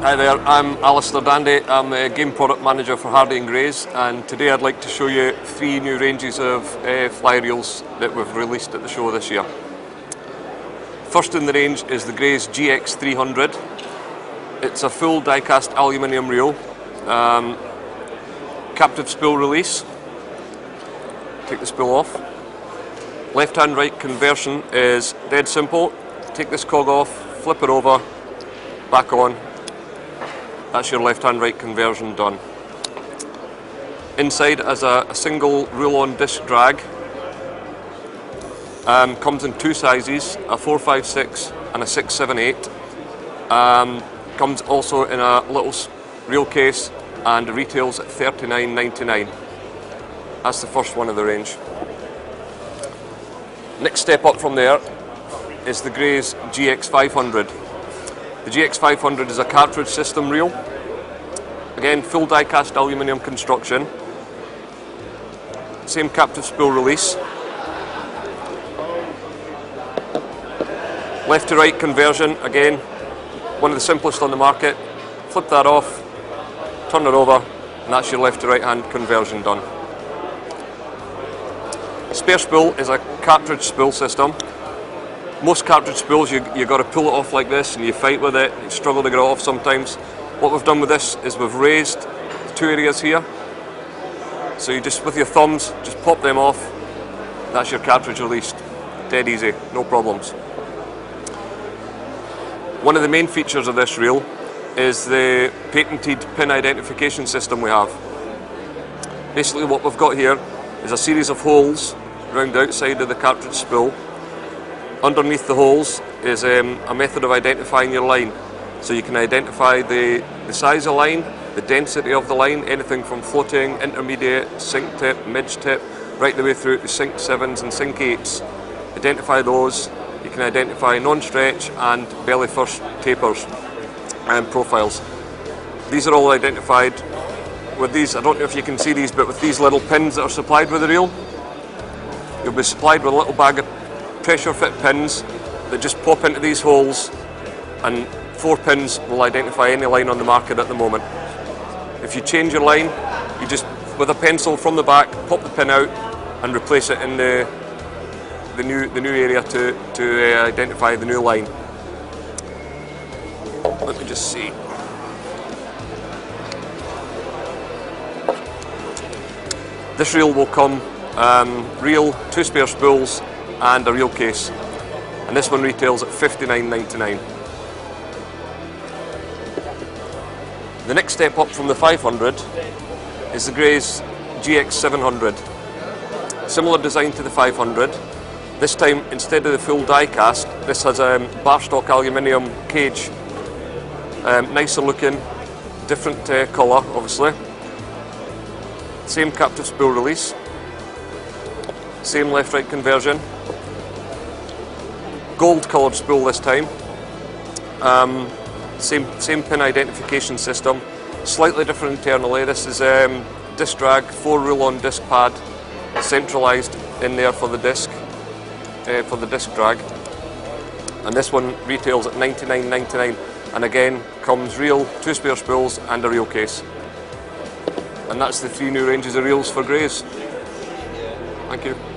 Hi there, I'm Alistair Dandy. I'm the Game Product Manager for Hardy and Greys, and today I'd like to show you three new ranges of fly reels that we've released at the show this year. First in the range is the Greys GX300. It's a full die-cast aluminium reel, captive spool release. Take the spool off. Left-hand right conversion is dead simple. Take this cog off, flip it over, back on. That's your left-hand right conversion done. Inside as a single Rulon disc drag. Comes in two sizes, a 456 and a 678. Comes also in a little reel case and retails at $39.99. That's the first one of the range. Next step up from there is the Greys GX500. The GX500 is a cartridge system reel, again full die cast aluminium construction, same captive spool release, left to right conversion, again one of the simplest on the market. Flip that off, turn it over, and that's your left to right hand conversion done. Spare spool is a cartridge spool system. Most cartridge spools, you've got to pull it off like this and you fight with it, you struggle to get it off sometimes. What we've done with this is we've raised the two areas here. So you just, with your thumbs, just pop them off. That's your cartridge released. Dead easy, no problems. One of the main features of this reel is the patented pin identification system we have. Basically what we've got here is a series of holes around the outside of the cartridge spool. Underneath the holes is a method of identifying your line. So you can identify the size of line, the density of the line, anything from floating, intermediate, sink tip, midge tip, right the way through to sink 7s and sink 8s. Identify those. You can identify non-stretch and belly first tapers and profiles. These are all identified with these. I don't know if you can see these, but with these little pins that are supplied with the reel, you'll be supplied with a little bag of pressure fit pins that just pop into these holes, and 4 pins will identify any line on the market at the moment. If you change your line, you just, with a pencil from the back, pop the pin out and replace it in the new area to identify the new line. Let me just see. This reel will come reel, 2 spare spools and a reel case, and this one retails at $59.99. The next step up from the 500 is the Greys GX700. Similar design to the 500, this time instead of the full die cast, this has a barstock aluminium cage, nicer looking, different colour obviously, same captive spool release, same left-right conversion, gold coloured spool this time, same pin identification system, slightly different internally. This is disc drag, 4 Rulon disc pad, centralised in there for the disc drag, and this one retails at $99.99, and again comes reel, 2 spare spools and a reel case. And that's the 3 new ranges of reels for Greys. Thank you.